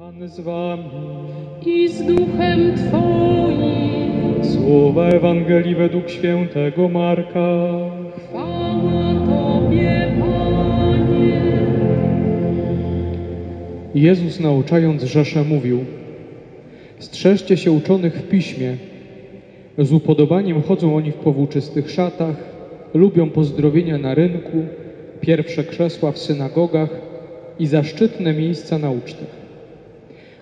Pan z wami i z duchem Twoim. Słowa Ewangelii według świętego Marka. Chwała Tobie, Panie. Jezus, nauczając rzeszę, mówił: strzeżcie się uczonych w piśmie. Z upodobaniem chodzą oni w powłóczystych szatach, lubią pozdrowienia na rynku, pierwsze krzesła w synagogach i zaszczytne miejsca na ucztach.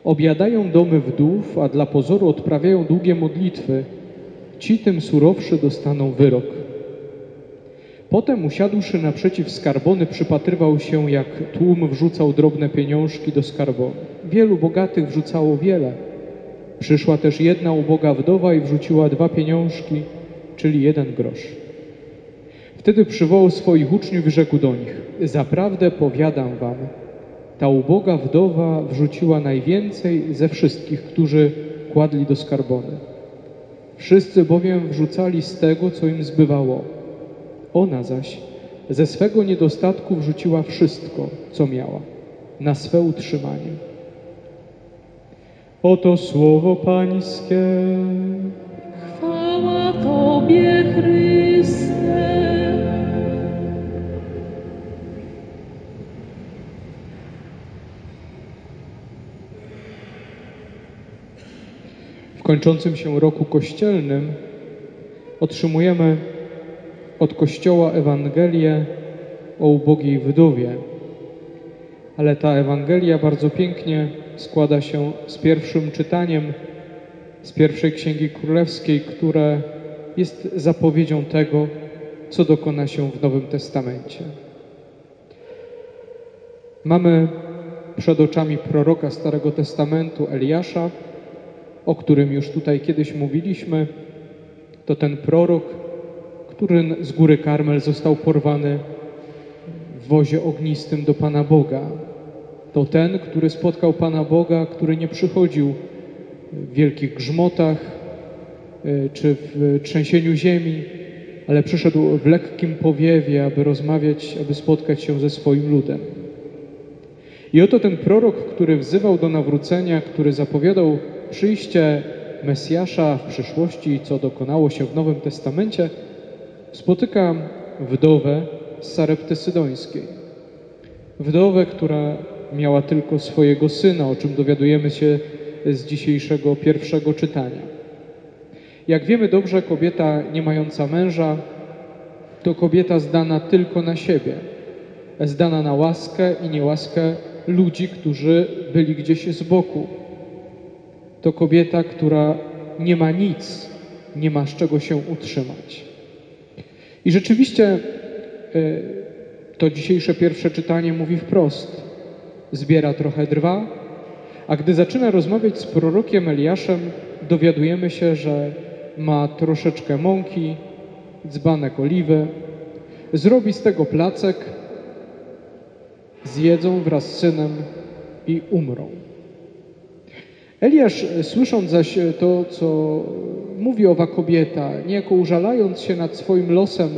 Obiadają domy wdów, a dla pozoru odprawiają długie modlitwy. Ci tym surowszy dostaną wyrok. Potem usiadłszy naprzeciw skarbony, przypatrywał się, jak tłum wrzucał drobne pieniążki do skarbony. Wielu bogatych wrzucało wiele. Przyszła też jedna uboga wdowa i wrzuciła 2 pieniążki, czyli 1 grosz. Wtedy przywołał swoich uczniów i rzekł do nich: zaprawdę powiadam wam, ta uboga wdowa wrzuciła najwięcej ze wszystkich, którzy kładli do skarbony. Wszyscy bowiem wrzucali z tego, co im zbywało. Ona zaś ze swego niedostatku wrzuciła wszystko, co miała, na swe utrzymanie. Oto słowo Pańskie. Chwała Tobie, Chryste. W kończącym się roku kościelnym otrzymujemy od Kościoła Ewangelię o ubogiej wdowie. Ale ta Ewangelia bardzo pięknie składa się z pierwszym czytaniem z pierwszej Księgi Królewskiej, które jest zapowiedzią tego, co dokona się w Nowym Testamencie. Mamy przed oczami proroka Starego Testamentu, Eliasza, o którym już tutaj kiedyś mówiliśmy. To ten prorok, który z góry Karmel został porwany w wozie ognistym do Pana Boga. To ten, który spotkał Pana Boga, który nie przychodził w wielkich grzmotach czy w trzęsieniu ziemi, ale przyszedł w lekkim powiewie, aby rozmawiać, aby spotkać się ze swoim ludem. I oto ten prorok, który wzywał do nawrócenia, który zapowiadał przyjście Mesjasza w przyszłości, co dokonało się w Nowym Testamencie, spotyka wdowę z Sarepty Sydońskiej. Wdowę, która miała tylko swojego syna, o czym dowiadujemy się z dzisiejszego pierwszego czytania. Jak wiemy dobrze, kobieta nie mająca męża to kobieta zdana tylko na siebie, zdana na łaskę i niełaskę ludzi, którzy byli gdzieś z boku. To kobieta, która nie ma nic, nie ma z czego się utrzymać. I rzeczywiście to dzisiejsze pierwsze czytanie mówi wprost. Zbiera trochę drwa, a gdy zaczyna rozmawiać z prorokiem Eliaszem, dowiadujemy się, że ma troszeczkę mąki, dzbanek oliwy, zrobi z tego placek, zjedzą wraz z synem i umrą. Eliasz, słysząc zaś to, co mówi owa kobieta, niejako użalając się nad swoim losem,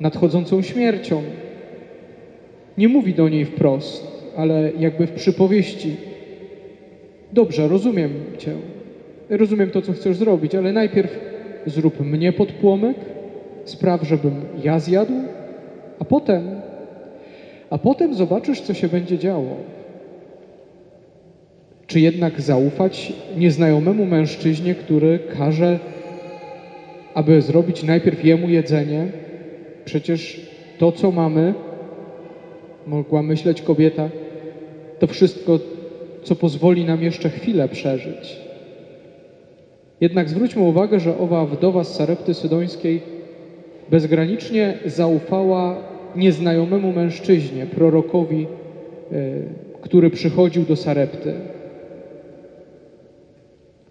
nadchodzącą śmiercią, nie mówi do niej wprost, ale jakby w przypowieści: dobrze, rozumiem Cię, rozumiem to, co chcesz zrobić, ale najpierw zrób mnie pod płomyk, spraw, żebym ja zjadł, a potem zobaczysz, co się będzie działo. Czy jednak zaufać nieznajomemu mężczyźnie, który każe, aby zrobić najpierw jemu jedzenie? Przecież to, co mamy, mogła myśleć kobieta, to wszystko, co pozwoli nam jeszcze chwilę przeżyć. Jednak zwróćmy uwagę, że owa wdowa z Sarepty Sydońskiej bezgranicznie zaufała nieznajomemu mężczyźnie, prorokowi, który przychodził do Sarepty.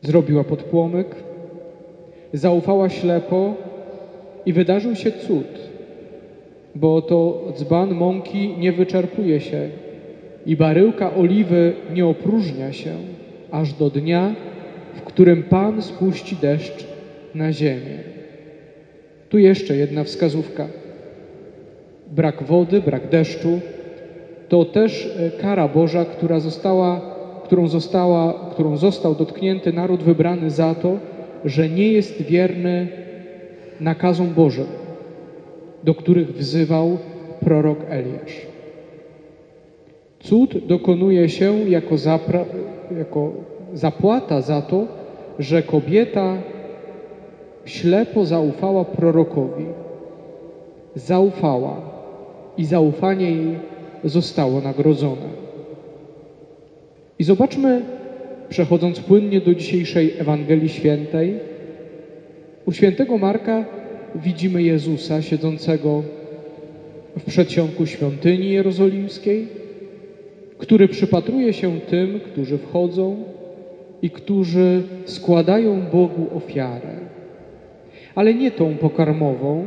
Zrobiła podpłomyk, zaufała ślepo i wydarzył się cud, bo to dzban mąki nie wyczerpuje się i baryłka oliwy nie opróżnia się, aż do dnia, w którym Pan spuści deszcz na ziemię. Tu jeszcze jedna wskazówka. Brak wody, brak deszczu to też kara Boża, która została którą został dotknięty naród wybrany za to, że nie jest wierny nakazom Bożym, do których wzywał prorok Eliasz. Cud dokonuje się jako zapłata za to, że kobieta ślepo zaufała prorokowi. Zaufała i zaufanie jej zostało nagrodzone. I zobaczmy, przechodząc płynnie do dzisiejszej Ewangelii Świętej, u świętego Marka widzimy Jezusa siedzącego w przedsionku świątyni jerozolimskiej, który przypatruje się tym, którzy wchodzą i którzy składają Bogu ofiarę. Ale nie tą pokarmową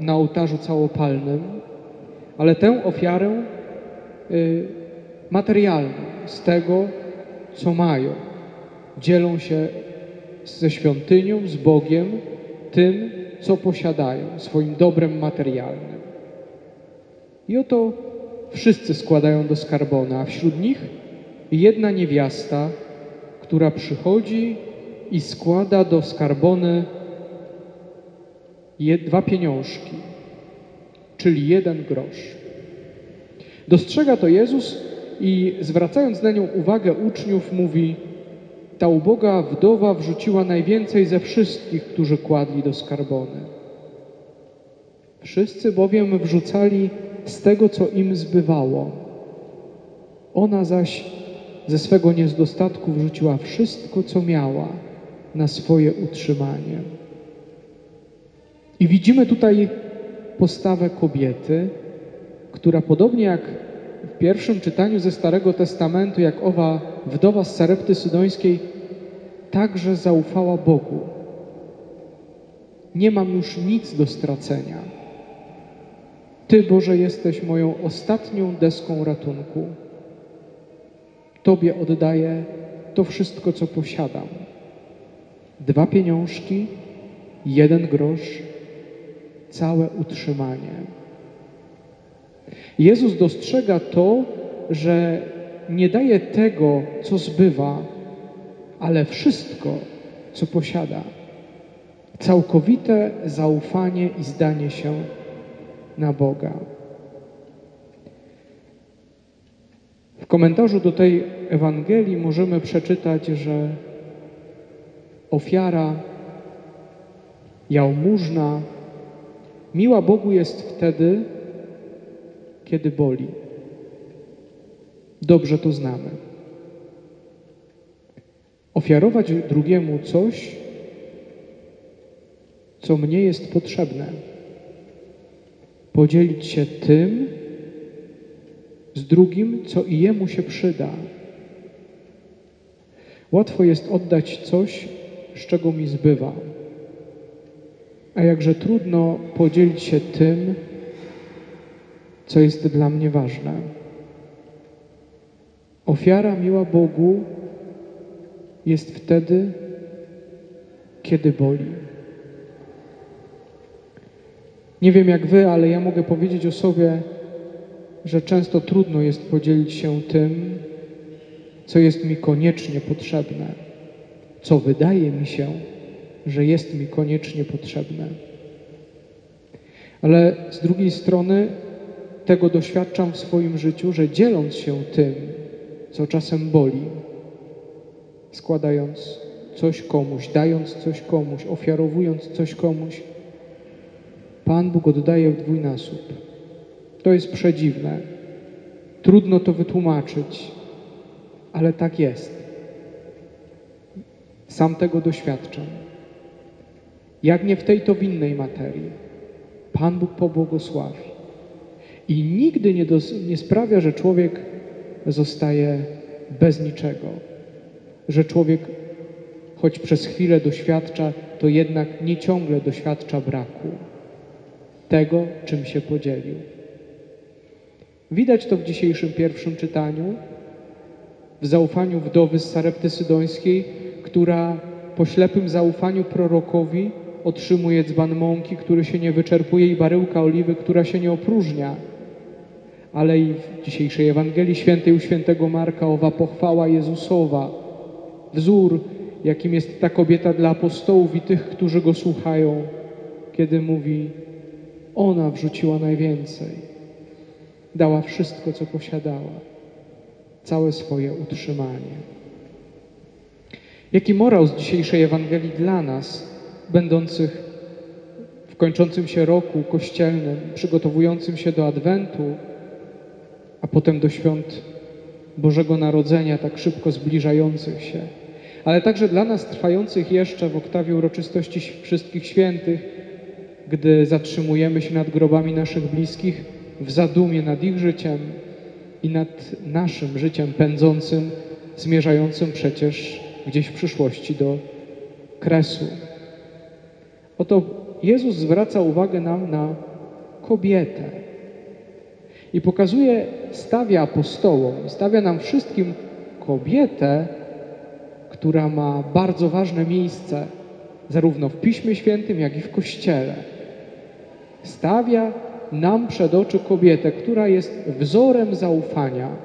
na ołtarzu całopalnym, ale tę ofiarę materialną, z tego, co mają. Dzielą się ze świątynią, z Bogiem, tym, co posiadają, swoim dobrem materialnym. I oto wszyscy składają do skarbona, a wśród nich jedna niewiasta, która przychodzi i składa do skarbony 2 pieniążki, czyli 1 grosz. Dostrzega to Jezus i zwracając na nią uwagę uczniów mówi: ta uboga wdowa wrzuciła najwięcej ze wszystkich, którzy kładli do skarbony. Wszyscy bowiem wrzucali z tego, co im zbywało. Ona zaś ze swego niezdostatku wrzuciła wszystko, co miała, na swoje utrzymanie. I widzimy tutaj postawę kobiety, która podobnie jak w pierwszym czytaniu ze Starego Testamentu, jak owa wdowa z Sarepty Sydońskiej, także zaufała Bogu. Nie mam już nic do stracenia. Ty, Boże, jesteś moją ostatnią deską ratunku. Tobie oddaję to wszystko, co posiadam. 2 pieniążki, 1 grosz, całe utrzymanie. Jezus dostrzega to, że nie daje tego, co zbywa, ale wszystko, co posiada. Całkowite zaufanie i zdanie się na Boga. W komentarzu do tej Ewangelii możemy przeczytać, że ofiara, jałmużna, miła Bogu jest wtedy, kiedy boli. Dobrze to znamy. Ofiarować drugiemu coś, co mnie jest potrzebne. Podzielić się tym z drugim, co i jemu się przyda. Łatwo jest oddać coś, z czego mi zbywa. A jakże trudno podzielić się tym, co jest dla mnie ważne. Ofiara miła Bogu jest wtedy, kiedy boli. Nie wiem jak wy, ale ja mogę powiedzieć o sobie, że często trudno jest podzielić się tym, co jest mi koniecznie potrzebne, co wydaje mi się, że jest mi koniecznie potrzebne. Ale z drugiej strony tego doświadczam w swoim życiu, że dzieląc się tym, co czasem boli, składając coś komuś, dając coś komuś, ofiarowując coś komuś, Pan Bóg oddaje w dwójnasób. To jest przedziwne. Trudno to wytłumaczyć, ale tak jest. Sam tego doświadczam. Jak nie w tej, to w innej materii. Pan Bóg pobłogosławi. I nigdy nie sprawia, że człowiek zostaje bez niczego. Że człowiek, choć przez chwilę doświadcza, to jednak nie ciągle doświadcza braku tego, czym się podzielił. Widać to w dzisiejszym pierwszym czytaniu, w zaufaniu wdowy z Sarepty Sydońskiej, która po ślepym zaufaniu prorokowi otrzymuje dzban mąki, który się nie wyczerpuje i baryłka oliwy, która się nie opróżnia. ale i w dzisiejszej Ewangelii Świętej u Świętego Marka owa pochwała Jezusowa, wzór, jakim jest ta kobieta dla apostołów i tych, którzy Go słuchają, kiedy mówi: ona wrzuciła najwięcej, dała wszystko, co posiadała, całe swoje utrzymanie. Jaki morał z dzisiejszej Ewangelii dla nas, będących w kończącym się roku kościelnym, przygotowującym się do Adwentu, a potem do świąt Bożego Narodzenia, tak szybko zbliżających się, ale także dla nas trwających jeszcze w oktawie uroczystości Wszystkich Świętych, gdy zatrzymujemy się nad grobami naszych bliskich w zadumie nad ich życiem i nad naszym życiem pędzącym, zmierzającym przecież gdzieś w przyszłości do kresu. Oto Jezus zwraca uwagę nam na kobietę i pokazuje, stawia apostołom, stawia nam wszystkim kobietę, która ma bardzo ważne miejsce zarówno w Piśmie Świętym, jak i w Kościele. Stawia nam przed oczy kobietę, która jest wzorem zaufania,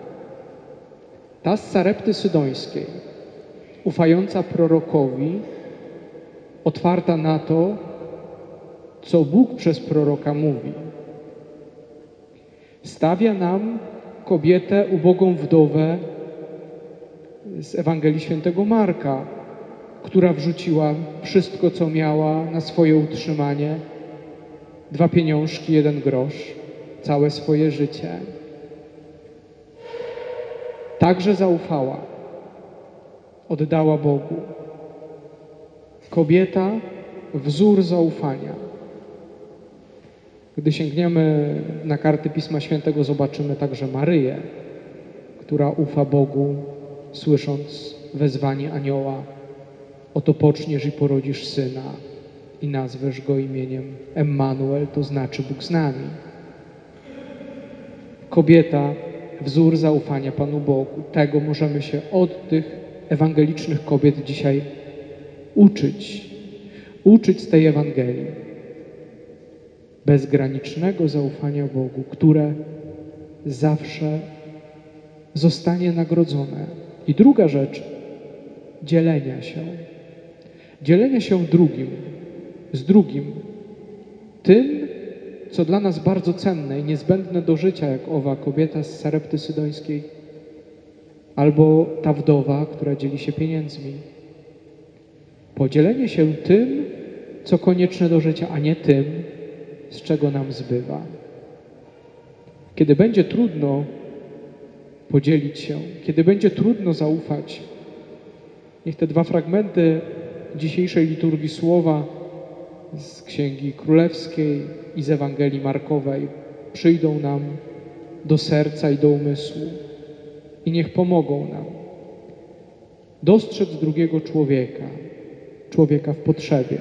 ta z Sarepty Sydońskiej, ufająca prorokowi, otwarta na to, co Bóg przez proroka mówi. Stawia nam kobietę, ubogą wdowę z Ewangelii Świętego Marka, która wrzuciła wszystko, co miała na swoje utrzymanie, 2 pieniążki, 1 grosz, całe swoje życie. Także zaufała, oddała Bogu. Kobieta, wzór zaufania. Gdy sięgniemy na karty Pisma Świętego, zobaczymy także Maryję, która ufa Bogu, słysząc wezwanie anioła: oto poczniesz i porodzisz syna i nazwiesz go imieniem Emmanuel, to znaczy Bóg z nami. Kobieta, wzór zaufania Panu Bogu. Tego możemy się od tych ewangelicznych kobiet dzisiaj uczyć. Uczyć z tej Ewangelii bezgranicznego zaufania Bogu, które zawsze zostanie nagrodzone. I druga rzecz, dzielenia się. Dzielenia się z drugim, tym, co dla nas bardzo cenne i niezbędne do życia, jak owa kobieta z Sarepty Sydońskiej, albo ta wdowa, która dzieli się pieniędzmi. Podzielenie się tym, co konieczne do życia, a nie tym, z czego nam zbywa. Kiedy będzie trudno podzielić się, kiedy będzie trudno zaufać, niech te dwa fragmenty dzisiejszej liturgii słowa z Księgi Królewskiej i z Ewangelii Markowej przyjdą nam do serca i do umysłu i niech pomogą nam dostrzec drugiego człowieka, człowieka w potrzebie,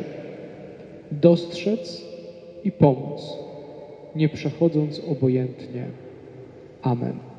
dostrzec i pomóc, nie przechodząc obojętnie. Amen.